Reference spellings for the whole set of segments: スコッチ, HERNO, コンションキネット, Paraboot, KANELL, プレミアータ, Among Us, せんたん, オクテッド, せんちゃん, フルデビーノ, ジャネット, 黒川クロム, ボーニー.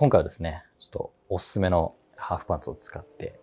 今回はですね、ちょっとおすすめのハーフパンツを使って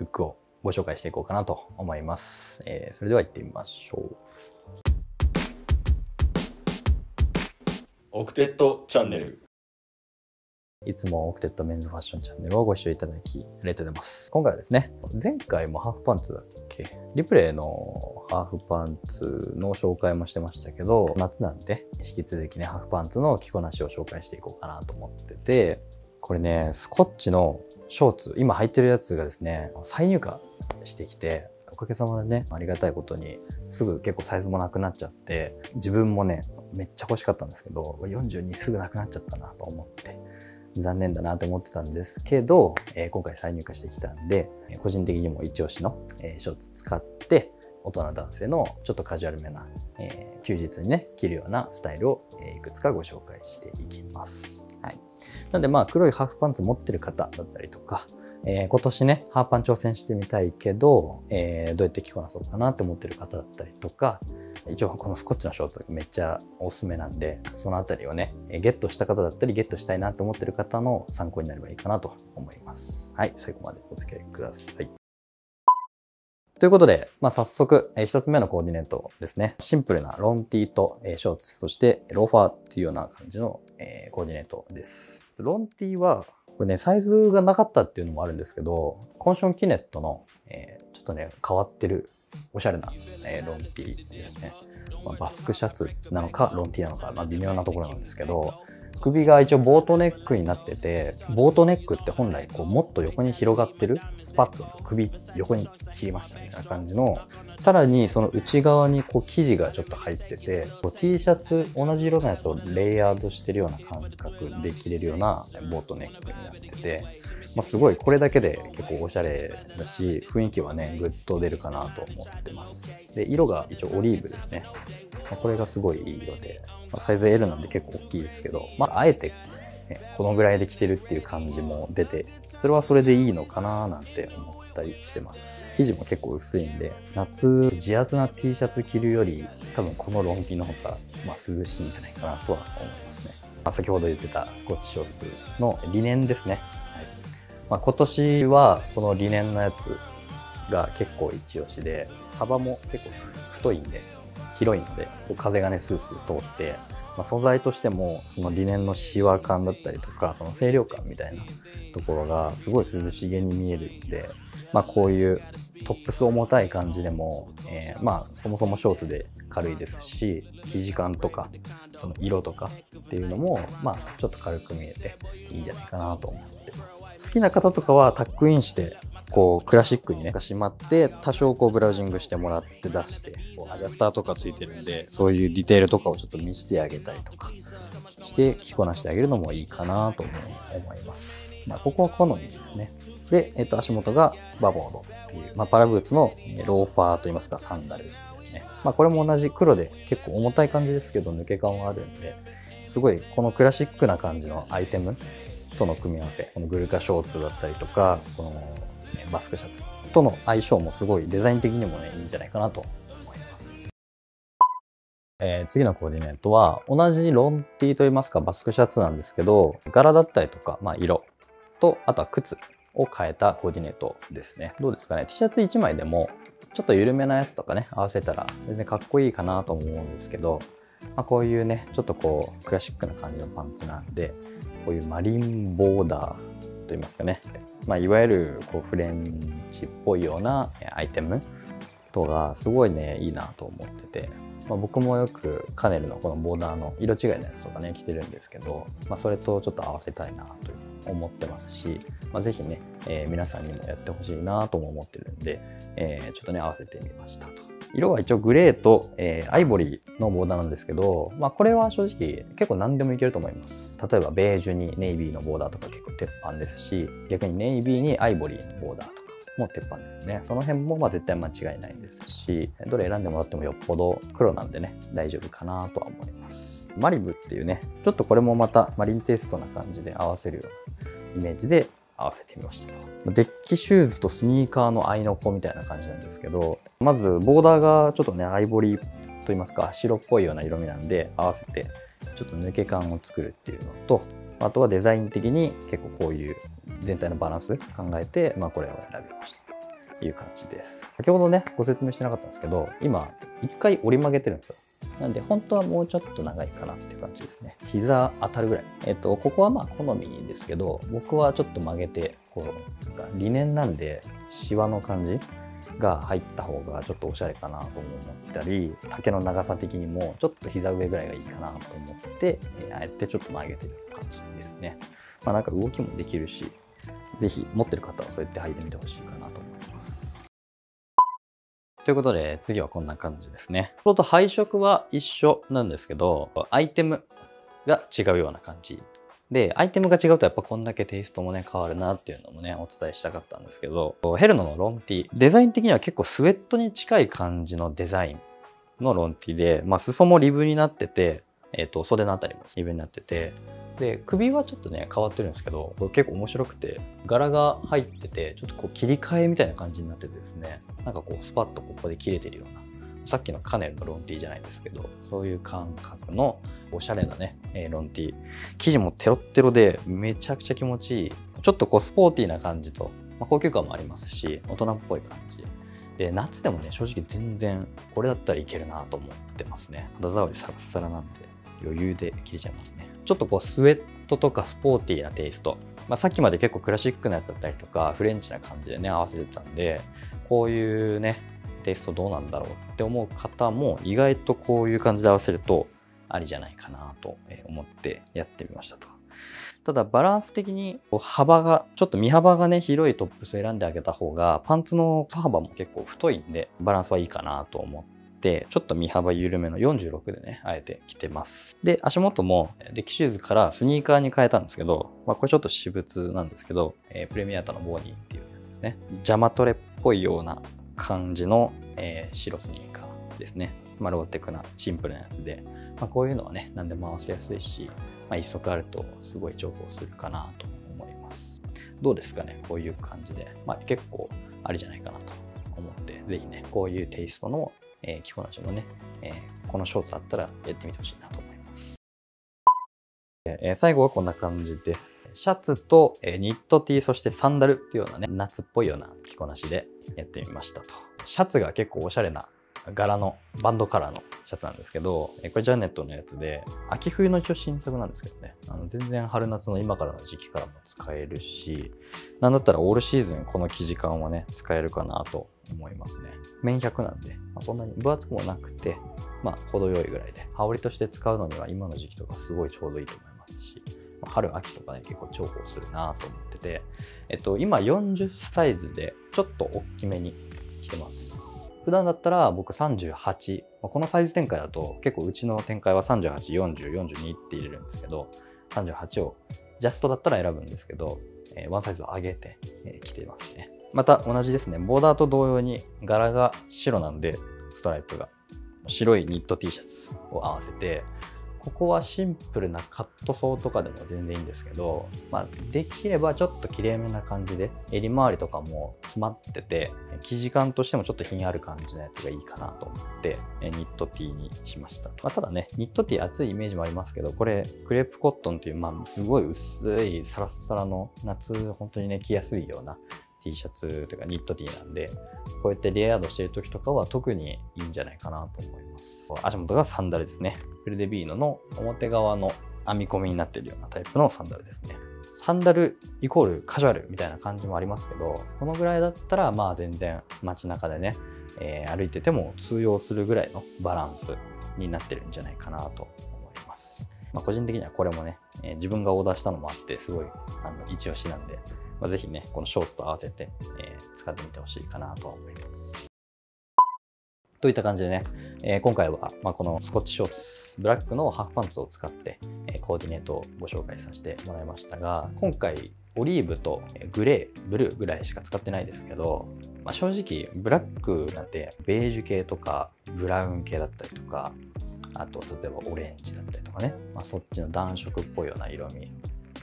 ルックをご紹介していこうかなと思います。それでは行ってみましょう。オクテッドチャンネル。いつもオクテッドメンズファッションチャンネルをご視聴いただきありがとうございます。今回はですね、前回もハーフパンツだっけ？リプレイのハーフパンツの紹介もしてましたけど、夏なんで引き続きね、ハーフパンツの着こなしを紹介していこうかなと思ってて、これね、スコッチのショーツ、今履いてるやつがですね、再入荷してきて、おかげさまでね、ありがたいことにすぐ結構サイズもなくなっちゃって、自分もね、めっちゃ欲しかったんですけど、42すぐなくなっちゃったなと思って。残念だなと思ってたんですけど、今回再入荷してきたんで、個人的にも一押しの、ショーツ使って大人男性のちょっとカジュアルめな、休日にね着るようなスタイルを、いくつかご紹介していきます。はい、なんでまあ黒いハーフパンツ持ってる方だったりとか、今年ねハーフパン挑戦してみたいけど、どうやって着こなそうかなって思ってる方だったりとか、一応このスコッチのショーツめっちゃおすすめなんで、そのあたりをねゲットした方だったりゲットしたいなと思ってる方の参考になればいいかなと思います。はい、最後までお付き合いください。ということで、まあ、早速1つ目のコーディネートですね。シンプルなロン T とショーツ、そしてローファーっていうような感じのコーディネートです。ロン T はこれね、サイズがなかったっていうのもあるんですけど、コンションキネットの、ちょっとね変わってるおしゃれな、ロンティーですね。まあ、バスクシャツなのかロンティーなのか、まあ、微妙なところなんですけど、首が一応ボートネックになってて、ボートネックって本来こうもっと横に広がってる、スパッと首横に切りましたみたいな感じの、さらにその内側にこう生地がちょっと入ってて、こう T シャツ同じ色のやつをレイヤードしてるような感覚で着れるようなボートネックになってて、まあ、すごいこれだけで結構おしゃれだし、雰囲気はねグッと出るかなと思ってます。で色が一応オリーブですね。まあ、これがすごいいい色で、まあ、サイズ L なんで結構大きいですけど、まあ、あえて、ね、このぐらいで着てるっていう感じも出て、それはそれでいいのかななんて思ったりしてます。生地も結構薄いんで、夏地厚な T シャツ着るより多分このロンTの方が、まあ、涼しいんじゃないかなとは思いますね。まあ、先ほど言ってたスコッチショーツのリネンですね。まあ、今年はこのリネンのやつが結構一押しで、幅も結構太いんで広いので、風がねスースー通って、まあ、素材としてもそのリネンのシワ感だったりとか、その清涼感みたいなところがすごい涼しげに見えるんで、まあ、こういうトップス重たい感じでも、まあそもそもショーツで軽いですし、生地感とかその色とかっていうのも、まあ、ちょっと軽く見えていいんじゃないかなと思ってます。好きな方とかはタックインしてこうクラシックにねしまって、多少こうブラウジングしてもらって出して、こうアジャスターとかついてるんで、そういうディテールとかをちょっと見せてあげたりとかして着こなしてあげるのもいいかなと思います。まあ、ここは好みですね。で、足元がバボードっていう、まあ、パラブーツのローファーといいますか、サンダルですね。まあ、これも同じ黒で結構重たい感じですけど抜け感はあるんで、すごいこのクラシックな感じのアイテムとの組み合わせ、このグルカショーツだったりとか、このバスクシャツとの相性もすごいデザイン的にもねいいんじゃないかなと思います。次のコーディネートは同じロンティーといいますか、バスクシャツなんですけど、柄だったりとか、まあ、色と、あとは靴を変えたコーディネートですね。どうですかね、 T シャツ1枚でもちょっと緩めなやつとかね合わせたら全然かっこいいかなと思うんですけど、まあ、こういうねちょっとこうクラシックな感じのパンツなんで、こういうマリンボーダーといいますかね、まあ、いわゆるこうフレンチっぽいようなアイテムとがすごいねいいなと思ってて、まあ、僕もよくカネルのこのボーダーの色違いのやつとかね着てるんですけど、まあ、それとちょっと合わせたいなという思ってますし、まあ、ぜひね、皆さんにもやってほしいなとも思ってるんで、ちょっとね合わせてみましたと。色は一応グレーと、アイボリーのボーダーなんですけど、まあ、これは正直結構何でもいけると思います。例えばベージュにネイビーのボーダーとか結構鉄板ですし、逆にネイビーにアイボリーのボーダーとかもう鉄板ですね。その辺もまあ絶対間違いないですし、どれ選んでもらってもよっぽど黒なんでね大丈夫かなとは思います。マリブっていうね、ちょっとこれもまたマリンテイストな感じで合わせるようなイメージで合わせてみました。デッキシューズとスニーカーの合いの子みたいな感じなんですけど、まずボーダーがちょっとねアイボリーといいますか白っぽいような色味なんで、合わせてちょっと抜け感を作るっていうのと、あとはデザイン的に結構こういう全体のバランス考えて、まあ、これを選びましたという感じです。先ほどねご説明してなかったんですけど、今1回折り曲げてるんですよ。なんで本当はもうちょっと長いかなっていう感じですね。膝当たるぐらい。ここはまあ好みですけど、僕はちょっと曲げて、こうリネンなんでシワの感じが入った方がちょっとおしゃれかなと思ったり、丈の長さ的にもちょっと膝上ぐらいがいいかなと思って、あえてちょっと曲げてる感じですね。まあなんか動きもできるし、是非持ってる方はそうやって履いてみてほしいかなと思います。ということで、次はこんな感じですね。それと配色は一緒なんですけど、アイテムが違うような感じ。で、アイテムが違うとやっぱこんだけテイストもね、変わるなっていうのもね、お伝えしたかったんですけど、ヘルノのロンティ、デザイン的には結構スウェットに近い感じのデザインのロンティで、まあ、裾もリブになってて、袖のあたりもリブになってて、で、首はちょっとね、変わってるんですけど、これ結構面白くて、柄が入ってて、ちょっとこう切り替えみたいな感じになっててですね、なんかこうスパッとここで切れてるような、さっきのカネルのロンティーじゃないですけど、そういう感覚のおしゃれなね、ロンティー。生地もテロッテロでめちゃくちゃ気持ちいい。ちょっとこうスポーティーな感じと、まあ、高級感もありますし、大人っぽい感じ。で、夏でもね、正直全然これだったらいけるなと思ってますね。肌触りサラサラなんで余裕で切れちゃいますね。ちょっとこうスウェットとかスポーティーなテイスト、まあ、さっきまで結構クラシックなやつだったりとかフレンチな感じでね合わせてたんで、こういうねテイストどうなんだろうって思う方も意外とこういう感じで合わせるとありじゃないかなと思ってやってみましたと。ただバランス的に幅がちょっと身幅がね広いトップス選んであげた方がパンツの肩幅も結構太いんでバランスはいいかなと思って。でちょっと身幅緩めの46でねあえて着てます。で足元もデッキシューズからスニーカーに変えたんですけど、まあ、これちょっと私物なんですけど、プレミアータのボーニーっていうやつですね。ジャマトレっぽいような感じの、白スニーカーですね。まあ、ローテクなシンプルなやつで、まあ、こういうのはね何でも合わせやすいし、まあ、一足あるとすごい重宝するかなと思います。どうですかね、こういう感じで、まあ、結構ありじゃないかなと思って、是非ねこういうテイストの着こなしもね、このショーツあったらやってみてほしいなと思います。最後はこんな感じです。シャツと、ニット T、そしてサンダルっていうようなね、夏っぽいような着こなしでやってみましたと。シャツが結構おしゃれな柄のバンドカラーのシャツなんですけど、これジャネットのやつで、秋冬の一応新作なんですけどね、全然春夏の今からの時期からも使えるし、なんだったらオールシーズンこの生地感はね、使えるかなと思いますね。綿100なんで、まあ、そんなに分厚くもなくて、まあ程よいぐらいで、羽織として使うのには今の時期とかすごいちょうどいいと思いますし、まあ、春、秋とかね、結構重宝するなと思ってて、今40サイズでちょっと大きめに着てます。普段だったら僕38、このサイズ展開だと結構うちの展開は38、40、42って入れるんですけど、38をジャストだったら選ぶんですけど、ワンサイズ上げて着ていますね。また同じですね、ボーダーと同様に柄が白なんで、ストライプが白いニット T シャツを合わせて、ここはシンプルなカットソーとかでも全然いいんですけど、まあ、できればちょっときれいめな感じで、襟周りとかも詰まってて、生地感としてもちょっと品ある感じのやつがいいかなと思って、ニット T にしました。まあ、ただね、ニット T 厚いイメージもありますけど、これ、クレープコットンっていう、まあ、すごい薄いサラサラの夏、本当にね、着やすいような T シャツというかニット T なんで、こうやってレイヤードしてる時とかは特にいいんじゃないかなと思います。足元がサンダルですね。フルデビーノの表側の編み込みになっているようなタイプのサンダルですね。サンダルイコールカジュアルみたいな感じもありますけど、このぐらいだったらまあ全然街中でね、歩いてても通用するぐらいのバランスになってるんじゃないかなと思います。まあ、個人的にはこれもね、自分がオーダーしたのもあってすごい一押しなんで、まあ、ぜひねこのショーツと合わせて、使ってみてほしいかなと思います。といった感じでね、今回は、まあ、このスコッチショーツ、ブラックのハーフパンツを使って、コーディネートをご紹介させてもらいましたが、今回オリーブとグレー、ブルーぐらいしか使ってないですけど、まあ、正直ブラックなんてベージュ系とかブラウン系だったりとか、あと例えばオレンジだったりとかね、まあ、そっちの暖色っぽいような色味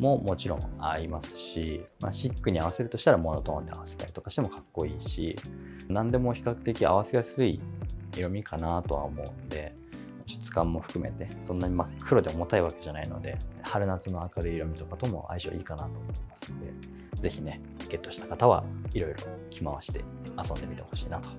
ももちろん合いますし、まあ、シックに合わせるとしたらモノトーンで合わせたりとかしてもかっこいいし、何でも比較的合わせやすい色味かなとは思うんで、質感も含めてそんなに真っ黒で重たいわけじゃないので、春夏の明るい色味とかとも相性いいかなと思いますので、ぜひねゲットした方はいろいろ着回して遊んでみてほしいなと思い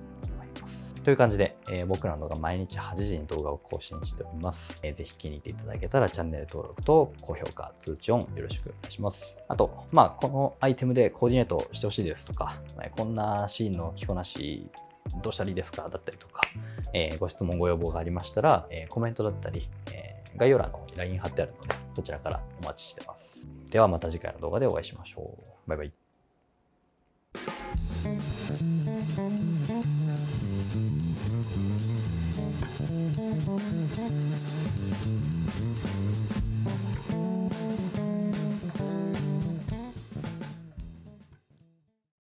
ます。という感じで、僕などが毎日8時に動画を更新しております。ぜひ気に入っていただけたらチャンネル登録と高評価、通知オンよろしくお願いします。あと、このアイテムでコーディネートしてほしいですとか、こんなシーンの着こなしどうしたらいいですかだったりとか、ご質問ご要望がありましたら、コメントだったり、概要欄の LINE 貼ってあるので、そちらからお待ちしてます。ではまた次回の動画でお会いしましょう。バイバイ。